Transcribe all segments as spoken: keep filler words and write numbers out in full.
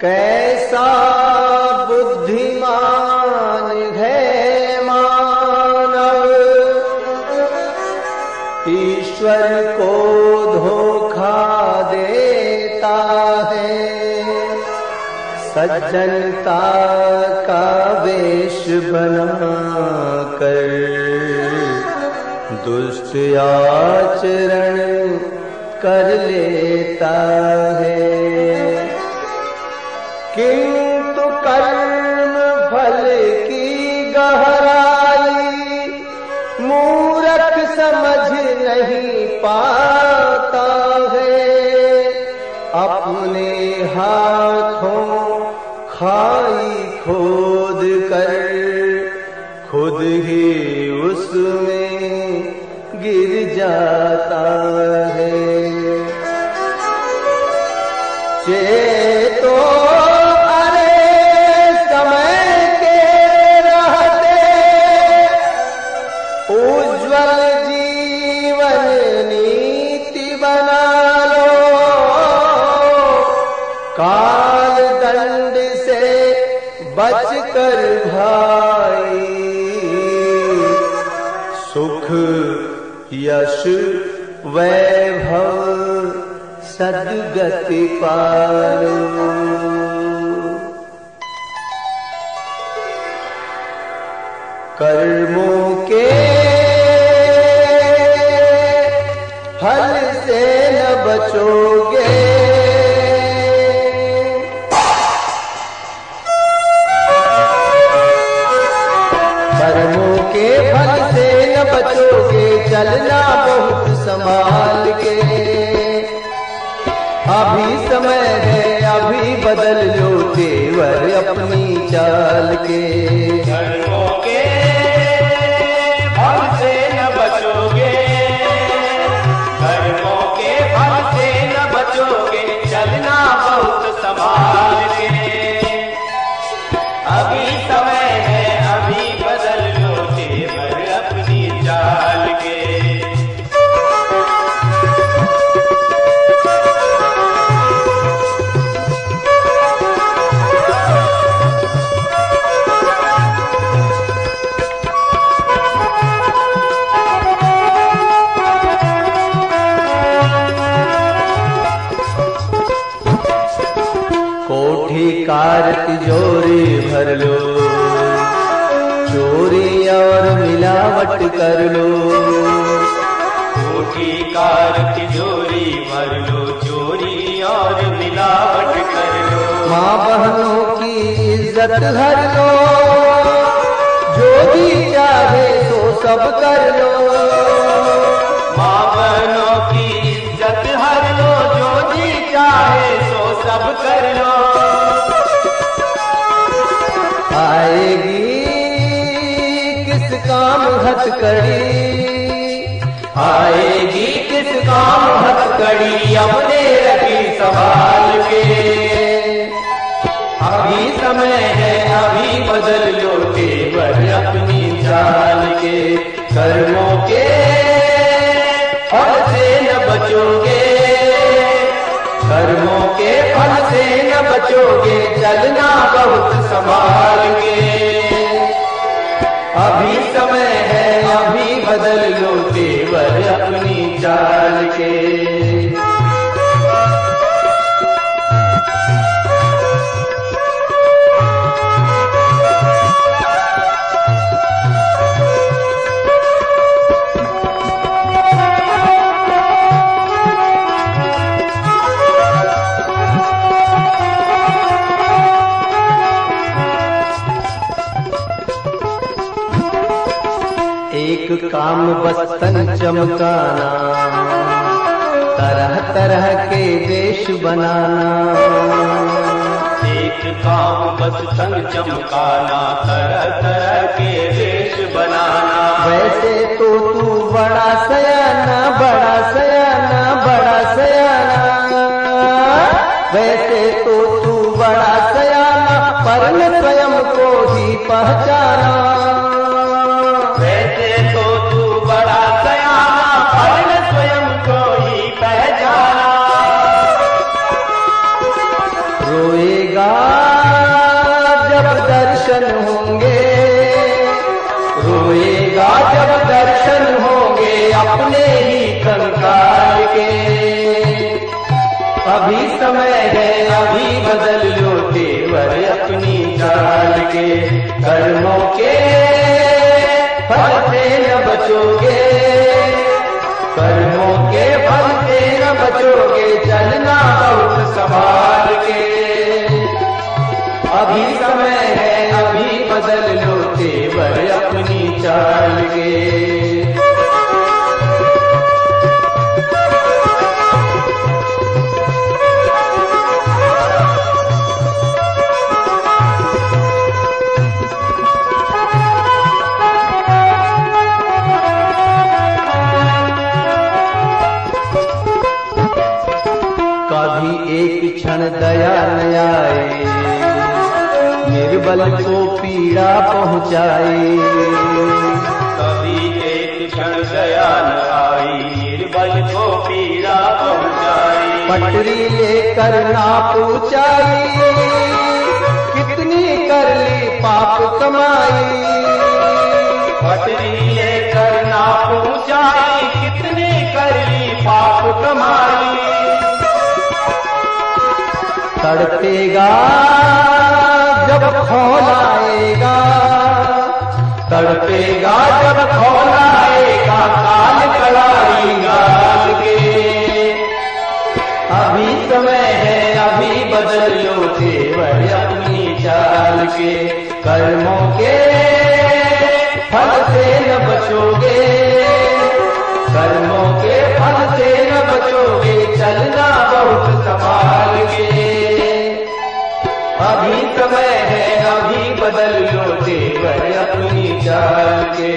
कैसा बुद्धिमान है मानव, ईश्वर को धोखा देता है। सज्जनता का वेश बना कर दुष्ट आचरण कर लेता है, किंतु कर्म फल की गहराई मूर्ख समझ नहीं पाता है। अपने हाथों खाई खोद कर खुद ही उसमें गिर जाता है। चेतो बचकर भाई, सुख यश वैभव सद्गति पालो। कर्मों के फल से न बचोगे, फल से न बचोगे, चलना बहुत संभाल के। अभी समय है अभी बदल लो तेवर अपनी चाल के। कर्मों के फल से न बचोगे, कर्मों के फल से न बचोगे, चलना बहुत संभाल के। अभी समय तिजोरी भर लो, चोरी और मिलावट कर लो। कोठी कार तिजोरी भर लो, चोरी और मिलावट कर लो। माँ बहनों की इज्जत हर लो, जो भी चाहे तो सब कर लो। माँ बहनों की इज्जत हर लो, जो भी चाहे तो सब कर लो। आएगी किस काम हथकड़ी, आएगी किस काम हथकड़ी, अपने रखी संभाल के। अभी समय है अभी बदल लो तेवर अपनी चाल के। कर्मों के फल से न बचोगे, कर्मों के फल से न बचोगे, चलना बहुत संभाल के। अभी समय है अभी बदल लो तेवर अपनी चाल के। एक काम बस्तन चमकाना, तरह तरह के देश बनाना। एक काम बस्तन चमकाना, तरह तरह के देश बनाना। वैसे तो तू बड़ा सयाना, बड़ा सयाना, बड़ा सयाना। वैसे तो तू बड़ा सयाना, पर स्वयं को ही पहचाना। रोएगा होएगा जब दर्शन होंगे अपने ही कंगाल के। अभी समय है अभी बदल लो तेवर अपनी चाल के। कर्मों के फल से न बचोगे, कर्मों के फल से न बचोगे, चलना बहुत संभाल के। अभी समय है अभी बदल लो तेवर अपनी चाल के। कभी एक क्षण दया न आए, निर्बल को पीड़ा पहुँचाए। कभी एक क्षण दया न आई, निर्बल को पीड़ा पहुँचाए। पटरी लेकर ना पूछाई, कितनी कर ली पाप कमाई। पटरी लेकर ना पूछाई, कितनी कर ली पाप कमाई। तड़पेगा जब खौल आएगा, तड़पेगा जब खौल आएगा, काल कलाई गाल के। अभी समय है अभी बदल लो तेवर अपनी चाल के। कर्मों के फल से न बचोगे, कर्मों के फल से न बचोगे, चलना बहुत संभाल के। अभी समय है अभी बदल लो तेवर अपनी चाल के।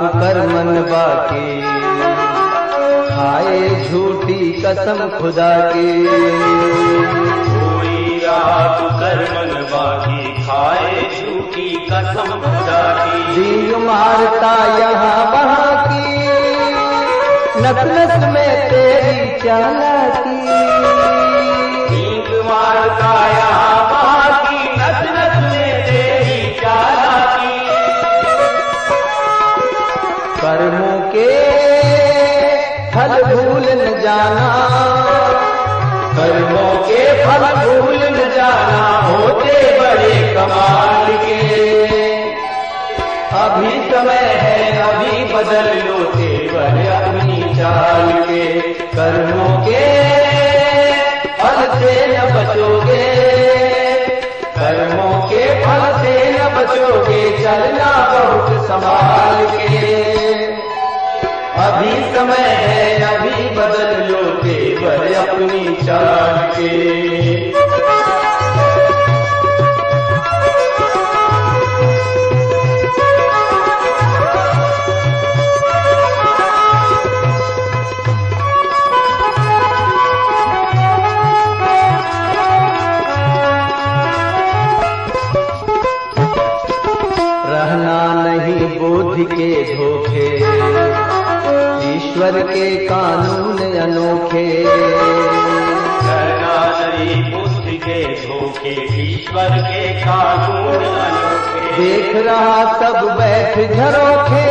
कुकर्मन बाकी खाए झूठी कसम खुदा के। कोई रात कुकर्मन बाकी खाए झूठी कसम खुदा की। जीव मारता यहाँ वहाँ की, नस नस में तेरी चालाकी। जीव मारता यहाँ वहाँ की, नस नस में तेरी चालाकी। कर्मों के फल भूल न जाना, कर्मों के फल भूल न जाना, होते बड़े कमाल के। अभी समय है अभी बदल लो तेवर अपनी चाल के। कर्मों के फल से न बचोगे, कर्मों के फल से न बचोगे, चलना बहुत संभाल के। अभी समय है अभी बदल लो तेवर अपनी चाल के। रहना नहीं बुद्धि के धोखे, ईश्वर के कानून अनोखे। रहना नहीं बुद्धि के धोखे, ईश्वर के कानून अनोखे। देख रहा सब बैठ झरोखे,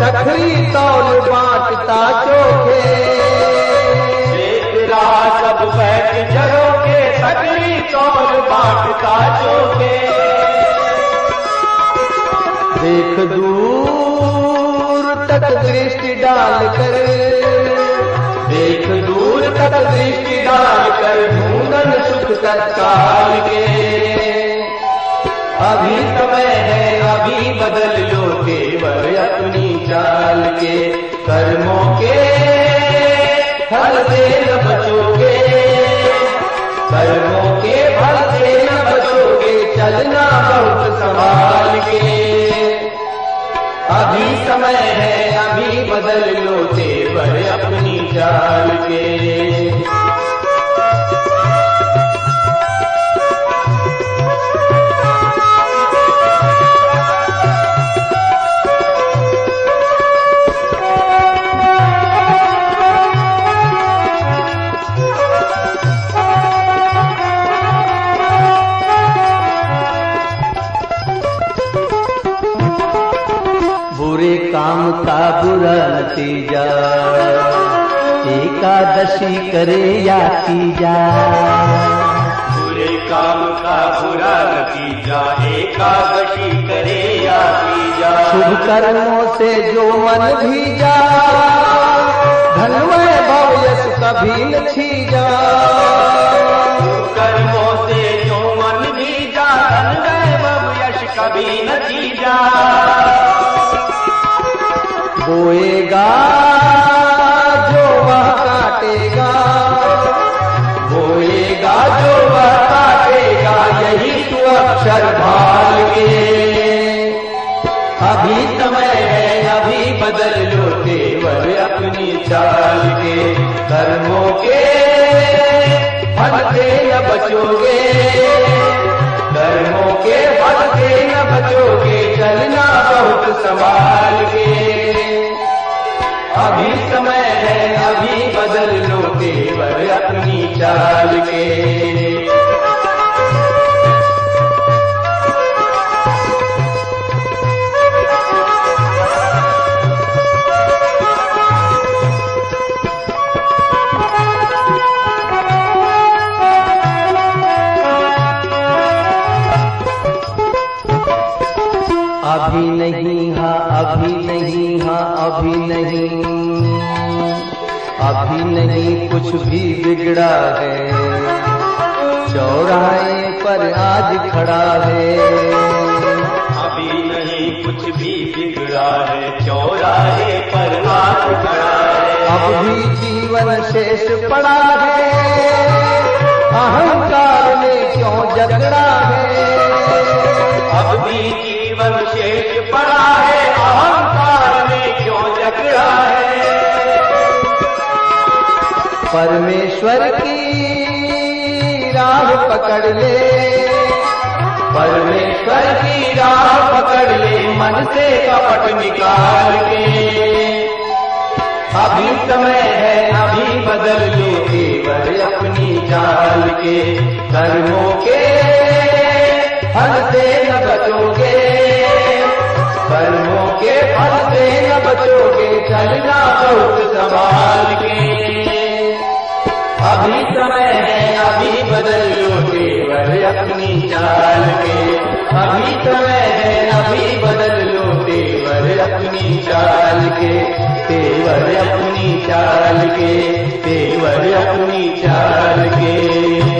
तखरी तौल बांटता चोखे। देख रहा सब बैठ झरोखे, तखरी तौल बांटता चोखे। देख दूर तक दृष्टि डालकर, देख दूर तक दृष्टि डालकर, ढूंढन सुख तत्काल के। अभी समय है अभी बदल लो तेवर अपनी चाल के। कर्मों के फल से न बचोगे, कर्मों के फल से न बचोगे, चलना बहुत संभाल के। अभी समय है अभी बदल लो तेवर जान के बुरे काम का बुरा नतीजा एकादशी करे या तीजा। बुरे काम का बुरा नतीजा एकादशी करे या तीजा। शुभ कर्मों से जो मन भीजा धनमय भव यश कभी न छीजा। शुभ कर्मों से जो मन भीजा धनमय भव यश कभी न छीजा। बोएगा जो वह काटेगा, बोएगा जो वह काटेगा, यही तू अक्षर भाल के। अभी समय है अभी बदल लो तेवर अपनी चाल के। कर्मों के फल से न बचोगे, कर्मों के फल से न बचोगे, चलना बहुत संभाल के। अभी समय है अभी बदल लो तेवर अपनी चाल के। अभी नहीं हाँ अभी नहीं हाँ अभी नहीं, अभी नहीं कुछ भी बिगड़ा है, चौराहे पर आज खड़ा है। अभी नहीं कुछ भी बिगड़ा है, चौराहे पर आज खड़ा है। अब भी जीवन शेष पड़ा है, अहंकार में क्यों झगड़ा है। अब भी जीवन शेष पड़ा है, अहंकार में क्यों झगड़ा है। परमेश्वर की राह पकड़ ले, परमेश्वर की राह पकड़ ले, मन से कपट निकाल के। अभी समय है अभी बदल लो तेवर अपनी चाल के। कर्मों के फल से न बचोगे, कर्मों के फल से न बचोगे, चलना बहुत संभाल के। अभी समय है अभी बदल लो तेवर अपनी चाल के। अभी समय है अभी बदल लो तेवर अपनी चाल के। तेवर अपनी चाल के, तेवर अपनी चाल के।